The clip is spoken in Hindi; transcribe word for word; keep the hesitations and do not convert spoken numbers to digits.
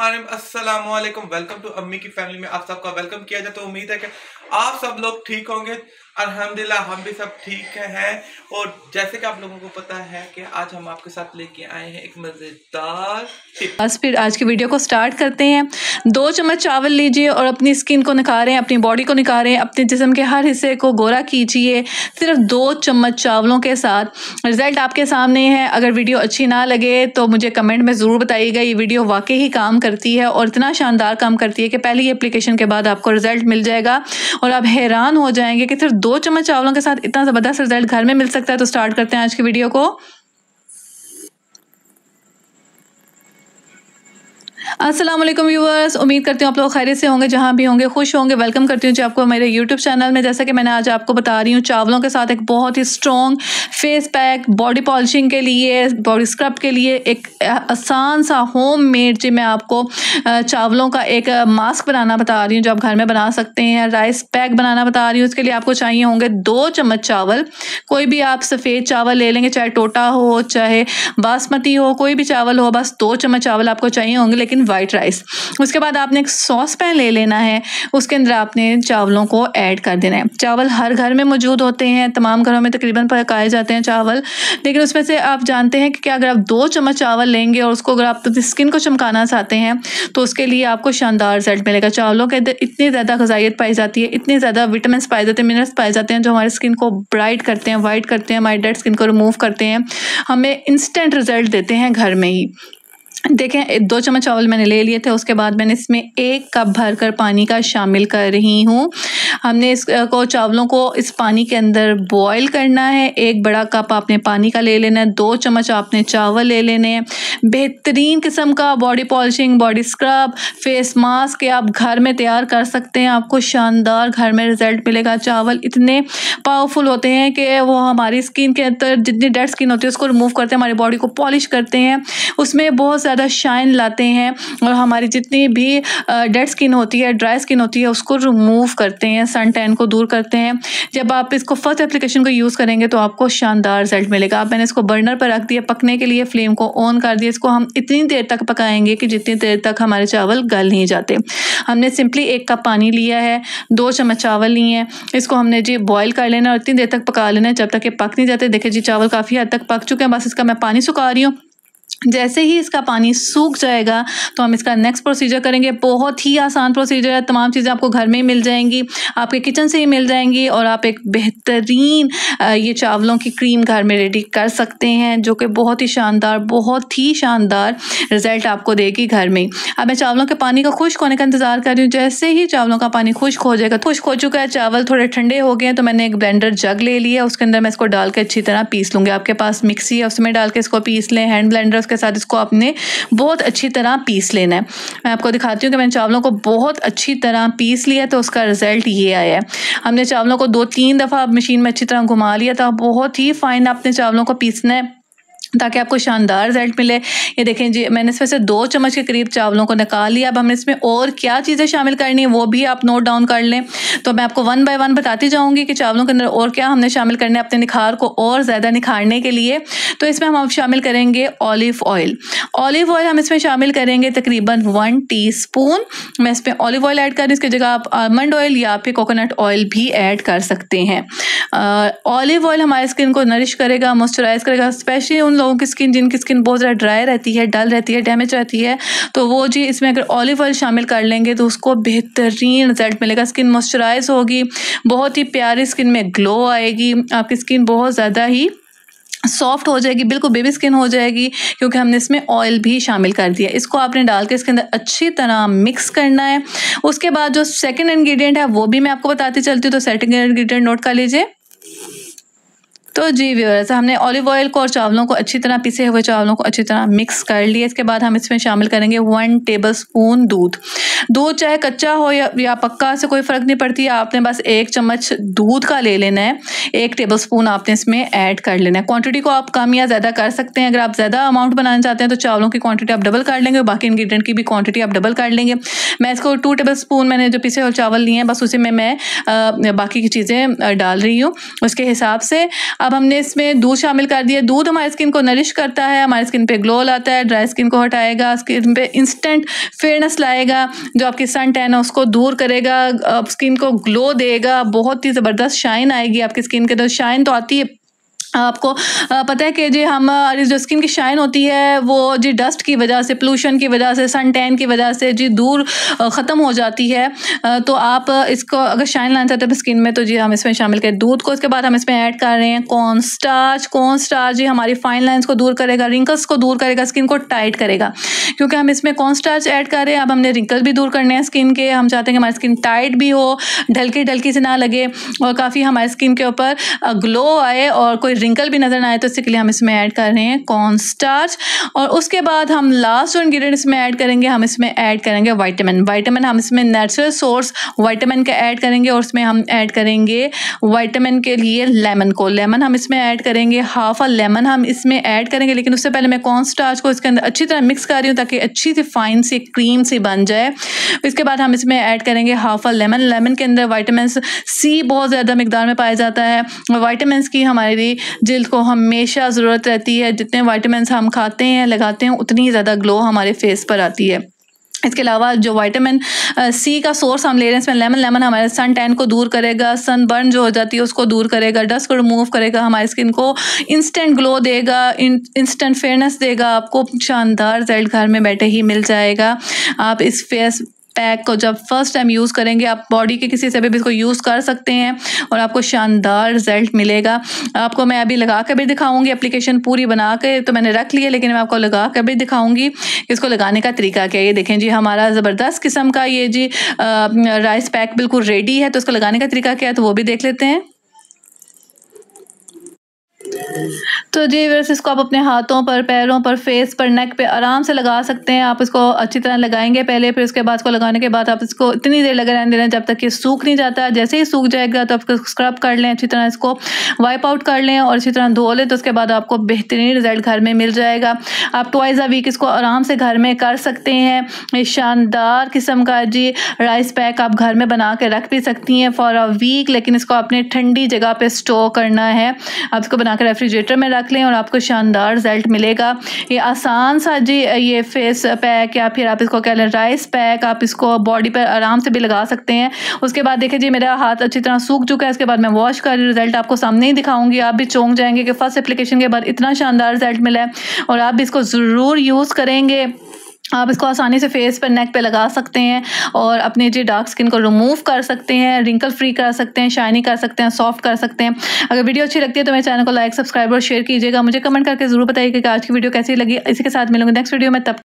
अस्सलाम वालेकुम, वेलकम टू अम्मी की फैमिली में आप सबका वेलकम किया जाए। तो उम्मीद है कि आप सब लोग ठीक होंगे। अल्हम्दुलिल्लाह हम भी सब ठीक हैं। और जैसे कि आप लोगों को पता है कि आज हम आपके साथ लेके आए हैं एक मज़ेदार टिप। बस फिर आज की वीडियो को स्टार्ट करते हैं। दो चम्मच चावल लीजिए और अपनी स्किन को निखारें, अपनी बॉडी को निखारें, अपने जिस्म के हर हिस्से को गोरा कीजिए सिर्फ दो चम्मच चावलों के साथ। रिजल्ट आपके सामने है। अगर वीडियो अच्छी ना लगे तो मुझे कमेंट में ज़रूर बताइएगा। ये वीडियो वाकई ही काम करती है और इतना शानदार काम करती है कि पहली एप्लीकेशन के बाद आपको रिजल्ट मिल जाएगा और आप हैरान हो जाएंगे कि सिर्फ दो चम्मच चावलों के साथ इतना ज़बरदस्त रिजल्ट घर में मिल सकता है। तो स्टार्ट करते हैं आज की वीडियो को। अस्सलाम वालेकुम व्यूअर्स, उम्मीद करती हूँ आप लोग खैरियत से होंगे, जहाँ भी होंगे खुश होंगे। वेलकम करती हूँ जी आपको मेरे यूट्यूब चैनल में। जैसा कि मैंने आज आपको बता रही हूँ, चावलों के साथ एक बहुत ही strong face pack, body polishing के लिए, बॉडी स्क्रब के लिए एक आसान सा होम मेड जी मैं आपको चावलों का एक मास्क बनाना बता रही हूँ जो आप घर में बना सकते हैं। राइस पैक बनाना बता रही हूँ। उसके लिए आपको चाहिए होंगे दो चम्मच चावल। कोई भी आप सफ़ेद चावल ले लेंगे, चाहे टोटा हो चाहे बासमती हो, कोई भी चावल हो, बस दो चम्मच चावल आपको चाहिए होंगे, लेकिन वाइट राइस। उसके बाद आपने एक सॉस पैन ले लेना है, उसके अंदर आपने चावलों को ऐड कर देना है। चावल हर घर में मौजूद होते हैं, तमाम घरों में तकरीबन पकाए जाते हैं चावल। लेकिन उसमें से आप जानते हैं कि क्या अगर आप दो चम्मच चावल लेंगे और उसको अगर आप अपनी स्किन को चमकाना चाहते हैं तो उसके लिए आपको शानदार रिजल्ट मिलेगा। चावलों के अंदर इतनी ज़्यादा गजाइत पाई जाती है, इतने ज़्यादा विटामिन पाए जाते हैं, मिनरल्स पाए जाते हैं जो हमारी स्किन को ब्राइट करते हैं, वाइट करते हैं, हमारी डेड स्किन को रिमूव करते हैं, हमें इंस्टेंट रिजल्ट देते हैं घर में ही। देखें, दो चम्मच चावल मैंने ले लिए थे। उसके बाद मैंने इसमें एक कप भरकर पानी का शामिल कर रही हूँ। हमने इसको चावलों को इस पानी के अंदर बॉईल करना है। एक बड़ा कप आपने पानी का ले लेना है, दो चम्मच आपने चावल ले लेने हैं। बेहतरीन किस्म का body polishing, body scrub, face mask आप घर में तैयार कर सकते हैं। आपको शानदार घर में रिजल्ट मिलेगा। चावल इतने पावरफुल होते हैं कि वो हमारी स्किन के अंदर जितनी डेड स्किन होती है उसको रिमूव करते हैं, हमारी बॉडी को पॉलिश करते हैं, उसमें बहुत ज़्यादा शाइन लाते हैं और हमारी जितनी भी डेड स्किन होती है, ड्राई स्किन होती है, उसको रिमूव करते हैं, सन टैन को दूर करते हैं। जब आप इसको फर्स्ट एप्लीकेशन को यूज़ करेंगे तो आपको शानदार रिजल्ट मिलेगा। अब मैंने इसको बर्नर पर रख दिया पकने के लिए, फ्लेम को ऑन कर दिया। इसको हम इतनी देर तक पकाएंगे कि जितनी देर तक हमारे चावल गल नहीं जाते। हमने सिंपली एक कप पानी लिया है, दो चम्मच चावल लिए हैं, इसको हमने जी बॉयल कर लेना और इतनी देर तक पका लेना है जब तक ये पक नहीं जाते। देखिए जी चावल काफ़ी हद तक पक चुके हैं, बस इसका मैं पानी सुखा रही हूँ। जैसे ही इसका पानी सूख जाएगा तो हम इसका नेक्स्ट प्रोसीजर करेंगे। बहुत ही आसान प्रोसीजर है, तमाम चीज़ें आपको घर में ही मिल जाएंगी, आपके किचन से ही मिल जाएंगी और आप एक बेहतरीन ये चावलों की क्रीम घर में रेडी कर सकते हैं जो कि बहुत ही शानदार बहुत ही शानदार रिजल्ट आपको देगी घर में। अब मैं चावलों के पानी का खुश्क होने का इंतज़ार कर रही हूँ। जैसे ही चावलों का पानी खुश्क हो जाएगा, खुश्क हो चुका है, चावल थोड़े ठंडे हो गए हैं, तो मैंने एक ब्लेंडर जग ले लिया। उसके अंदर मैं इसको डाल के अच्छी तरह पीस लूँगी। आपके पास मिक्सी है उसमें डाल के इसको पीस लें, हैंड ब्लेंडर के साथ इसको आपने बहुत अच्छी तरह पीस लेना है। मैं आपको दिखाती हूँ कि मैंने चावलों को बहुत अच्छी तरह पीस लिया तो उसका रिजल्ट ये आया है। हमने चावलों को दो तीन दफ़ा मशीन में अच्छी तरह घुमा लिया था। बहुत ही फाइन आपने चावलों को पीसना है ताकि आपको शानदार रिजल्ट मिले। ये देखें जी, मैंने इसमें से दो चम्मच के करीब चावलों को निकाल लिया। अब हमने इसमें और क्या चीज़ें शामिल करनी है वो भी आप नोट डाउन कर लें। तो मैं आपको वन बाय वन बताती जाऊंगी कि चावलों के अंदर और क्या हमने शामिल करने अपने निखार को और ज़्यादा निखारने के लिए। तो इसमें हम शामिल करेंगे ऑलिव ऑयल। ऑलिव ऑयल हम इसमें शामिल करेंगे तकरीबन वन टी स्पून। मैं इसमें ऑलिव ऑयल ऐड कर रही हूँ, इसकी जगह आप आलमंड ऑयल या फिर कोकोनट ऑयल भी ऐड कर सकते हैं। ऑलिव ऑयल हमारे स्किन को नरिश करेगा, मॉइस्चराइज करेगा, स्पेशली उन लोगों की स्किन जिनकी स्किन बहुत ज़्यादा ड्राई रहती है, डल रहती है, डैमेज रहती है। तो वो जी इसमें अगर ऑलिव ऑयल शामिल कर लेंगे तो उसको बेहतरीन रिजल्ट मिलेगा। स्किन मॉइस्चराइज होगी, बहुत ही प्यारी स्किन में ग्लो आएगी, आपकी स्किन बहुत ज़्यादा ही सॉफ्ट हो जाएगी, बिल्कुल बेबी स्किन हो जाएगी क्योंकि हमने इसमें ऑयल भी शामिल कर दिया। इसको आपने डाल के इसके अंदर अच्छी तरह मिक्स करना है। उसके बाद जो सेकेंड इन्ग्रीडियंट है वो भी मैं आपको बताती चलती हूँ। तो सेकेंड इन्ग्रीडियंट नोट कर लीजिए। तो जी व्यूअर्स, हमने ऑलिव ऑयल को और चावलों को अच्छी तरह पिसे हुए चावलों को अच्छी तरह मिक्स कर लिया। इसके बाद हम इसमें शामिल करेंगे वन टेबलस्पून दूध। दूध चाहे कच्चा हो या, या पक्का, से कोई फ़र्क नहीं पड़ती है। आपने बस एक चम्मच दूध का ले लेना है, एक टेबलस्पून आपने इसमें ऐड कर लेना है। क्वांटिटी को आप कम या ज़्यादा कर सकते हैं। अगर आप ज़्यादा अमाउंट बनाना चाहते हैं तो चावलों की क्वांटिटी आप डबल कर लेंगे, बाकी इन्ग्रीडियंट की भी क्वांटिटी आप डबल कर लेंगे। मैं इसको टू टेबल स्पून मैंने जो पिसे हुए चावल लिए हैं बस उसी में मैं बाकी की चीज़ें डाल रही हूँ उसके हिसाब से। अब हमने इसमें दूध शामिल कर दिया। दूध हमारी स्किन को नरिश करता है, हमारी स्किन पे ग्लो लाता है, ड्राई स्किन को हटाएगा, स्किन पे इंस्टेंट फेयरनेस लाएगा, जो आपकी सन टैन है उसको दूर करेगा, स्किन को ग्लो देगा, बहुत ही ज़बरदस्त शाइन आएगी आपकी स्किन के। तो शाइन तो आती है, आपको पता है कि जी हमारी जो स्किन की शाइन होती है वो जी डस्ट की वजह से, पोल्यूशन की वजह से, सन टैन की वजह से जी दूर ख़त्म हो जाती है। तो आप इसको अगर शाइन लाना चाहते हैं स्किन में तो जी हम इसमें शामिल करें दूध को। इसके बाद हम इसमें ऐड कर रहे हैं कॉर्न स्टार्च। कॉर्न स्टार्च जी हमारी फाइन लाइंस को दूर करेगा, रिंकल्स को दूर करेगा, स्किन को टाइट करेगा, क्योंकि हम इसमें कॉर्न स्टार्च ऐड कर रहे हैं। अब हमने रिंकल भी दूर करने हैं स्किन के, हम चाहते हैं कि हमारी स्किन टाइट भी हो, ढलकी ढलकी से ना लगे, और काफ़ी हमारी स्किन के ऊपर ग्लो आए और कोई रिंकल भी नजर ना आए। तो इसके लिए हम इसमें ऐड कर रहे हैं कॉर्न स्टार्च। और उसके बाद हम लास्ट जो इंग्रेडिएंट इसमें ऐड करेंगे, हम इसमें ऐड करेंगे वाइटामिन। वाइटामिन हम इसमें नेचुरल सोर्स वाइटामिन का ऐड करेंगे, और उसमें हम ऐड करेंगे वाइटामिन के लिए लेमन को। लेमन हम इसमें ऐड करेंगे, हाफ अ लेमन हम इसमें ऐड करेंगे। लेकिन उससे पहले मैं कॉर्न स्टार्च को इसके अंदर अच्छी तरह मिक्स कर रही हूँ ताकि अच्छी सी फाइन सी क्रीम सी बन जाए। इसके बाद हम इसमें ऐड करेंगे हाफ अ लेमन। लेमन के अंदर वाइटामिन सी बहुत ज़्यादा मिकदार में पाया जाता है, और वाइटामिन की हमारी जिल्द को हमेशा ज़रूरत रहती है। जितने वाइटामिन हम खाते हैं, लगाते हैं, उतनी ज़्यादा ग्लो हमारे फेस पर आती है। इसके अलावा जो वाइटामिन सी का सोर्स हम ले रहे हैं इसमें लेमन, लेमन हमारे सन टैन को दूर करेगा, सन बर्न जो हो जाती है उसको दूर करेगा, डस्ट को रिमूव करेगा, हमारी स्किन को इंस्टेंट ग्लो देगा, इंस्टेंट फेयरनेस देगा। आपको शानदार रिजल्ट घर में बैठे ही मिल जाएगा। आप इस फेस पैक को जब फर्स्ट टाइम यूज़ करेंगे, आप बॉडी के किसी से भी इसको यूज़ कर सकते हैं और आपको शानदार रिजल्ट मिलेगा। आपको मैं अभी लगा कर भी दिखाऊंगी, एप्लीकेशन पूरी बना के तो मैंने रख ली है, लेकिन मैं आपको लगा कर भी दिखाऊंगी इसको लगाने का तरीका क्या है। ये देखें जी हमारा ज़बरदस्त किस्म का ये जी राइस पैक बिल्कुल रेडी है। तो इसको लगाने का तरीका क्या है तो वो भी देख लेते हैं। तो जी वैसे इसको आप अपने हाथों पर, पैरों पर, फेस पर, नेक पे आराम से लगा सकते हैं। आप इसको अच्छी तरह लगाएंगे पहले, फिर उसके बाद को लगाने के बाद आप इसको इतनी देर लगा रहने देना जब तक ये सूख नहीं जाता। जैसे ही सूख जाएगा तो आप इसको स्क्रब कर लें, अच्छी तरह इसको वाइप आउट कर लें और अच्छी तरह धो लें। तो उसके बाद आपको बेहतरीन रिजल्ट घर में मिल जाएगा। आप ट्वाइस अ वीक इसको आराम से घर में कर सकते हैं। शानदार किस्म का जी राइस पैक आप घर में बना के रख भी सकती हैं फॉर अ वीक, लेकिन इसको आपने ठंडी जगह पर स्टोर करना है। आप इसको बनाकर रेफ्रिजरेटर में रख लें और आपको शानदार रिजल्ट मिलेगा। ये आसान सा जी ये फेस पैक या फिर आप इसको कह लें राइस पैक, आप इसको बॉडी पर आराम से भी लगा सकते हैं। उसके बाद देखिए जी मेरा हाथ अच्छी तरह सूख चुका है, इसके बाद मैं वॉश कर रिजल्ट आपको सामने ही दिखाऊंगी। आप भी चौंक जाएंगे कि फर्स्ट एप्लीकेशन के बाद इतना शानदार रिजल्ट मिला है, और आप भी इसको ज़रूर यूज़ करेंगे। आप इसको आसानी से फेस पर, नेक पे लगा सकते हैं और अपने जी डार्क स्किन को रिमूव कर सकते हैं, रिंकल फ्री कर सकते हैं, शाइनी कर सकते हैं, सॉफ्ट कर सकते हैं। अगर वीडियो अच्छी लगती है तो मेरे चैनल को लाइक, सब्सक्राइब और शेयर कीजिएगा। मुझे कमेंट करके ज़रूर बताइए कि आज की वीडियो कैसी लगी। इसी के साथ मिलूंगी नेक्स्ट वीडियो में, तब